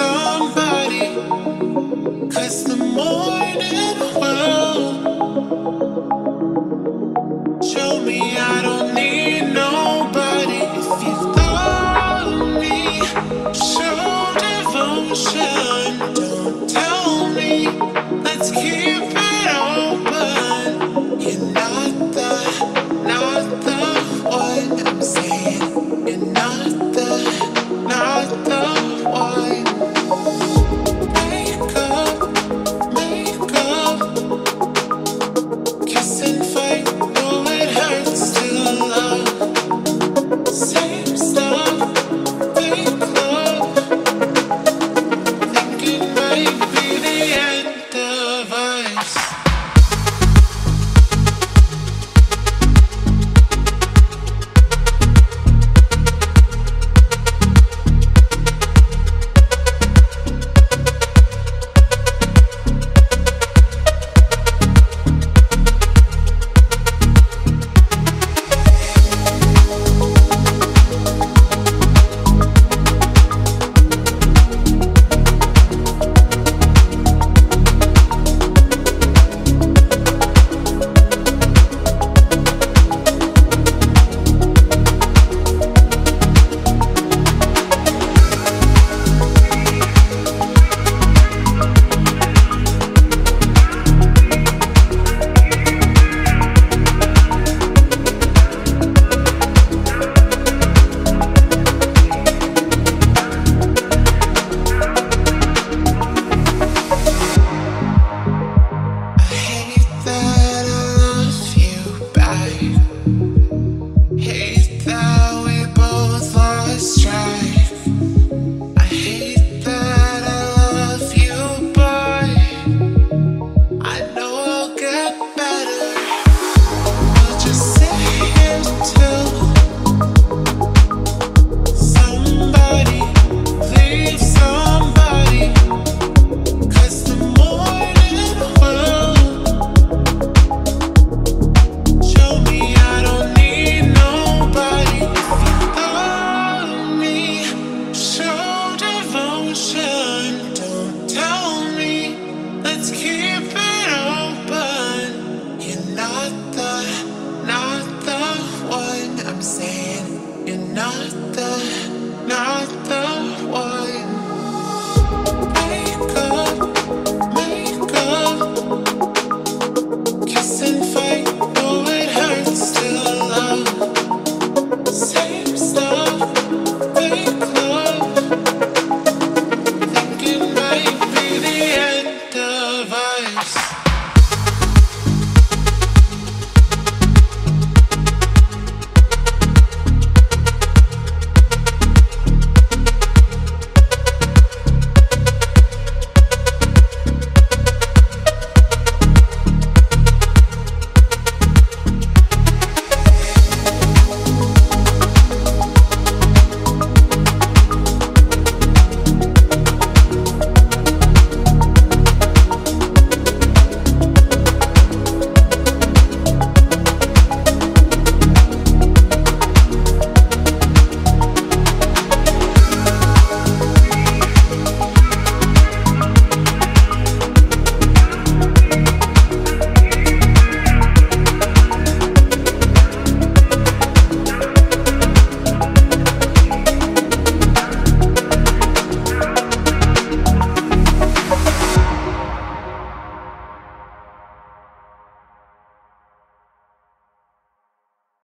Somebody, 'cause the morning will